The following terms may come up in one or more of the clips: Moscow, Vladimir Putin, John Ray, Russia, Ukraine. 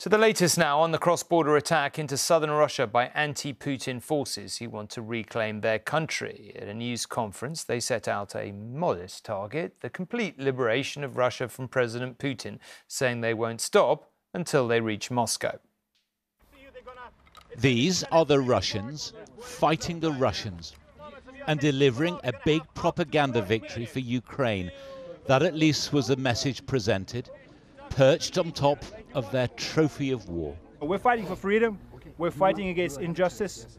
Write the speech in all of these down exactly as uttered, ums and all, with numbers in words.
To the latest now on the cross-border attack into southern Russia by anti-Putin forces who want to reclaim their country. At a news conference, they set out a modest target, the complete liberation of Russia from President Putin, saying they won't stop until they reach Moscow. These are the Russians fighting the Russians and delivering a big propaganda victory for Ukraine. That at least was the message presented, perched on top of their trophy of war. We're fighting for freedom. We're fighting against injustice.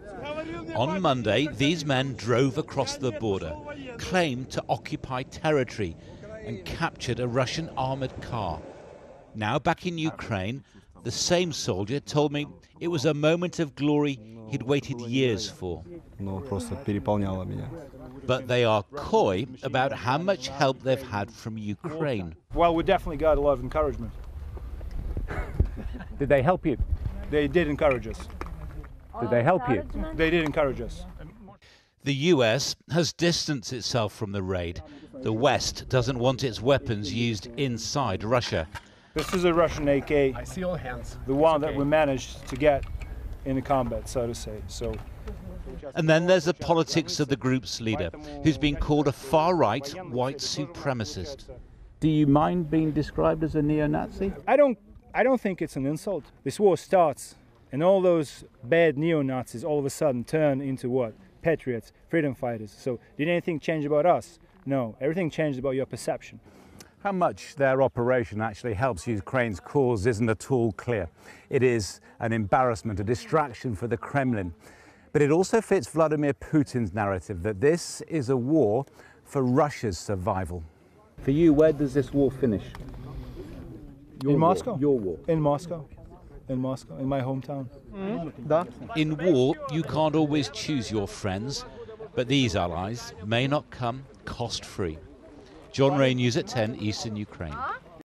On Monday, these men drove across the border, claimed to occupy territory, and captured a Russian armored car. Now back in Ukraine, the same soldier told me it was a moment of glory he'd waited years for. But they are coy about how much help they've had from Ukraine. Well, we definitely got a lot of encouragement. Did they help you? They did encourage us. Did they help you? They did encourage us. The U S has distanced itself from the raid. The West doesn't want its weapons used inside Russia. This is a Russian A K, I see all hands. The one that we managed to get in the combat, so to say. So. And then there's the politics of the group's leader, who's been called a far-right white supremacist. Do you mind being described as a neo-Nazi? I don't, I don't think it's an insult. This war starts, and all those bad neo-Nazis all of a sudden turn into what? Patriots, freedom fighters. So did anything change about us? No, everything changed about your perception. How much their operation actually helps Ukraine's cause isn't at all clear. It is an embarrassment, a distraction for the Kremlin. But it also fits Vladimir Putin's narrative that this is a war for Russia's survival. For you, where does this war finish? Your in war. Moscow. Your war. In Moscow. In Moscow, in my hometown. Mm-hmm. In war, you can't always choose your friends, but these allies may not come cost-free. John Ray, News at ten, Eastern Ukraine.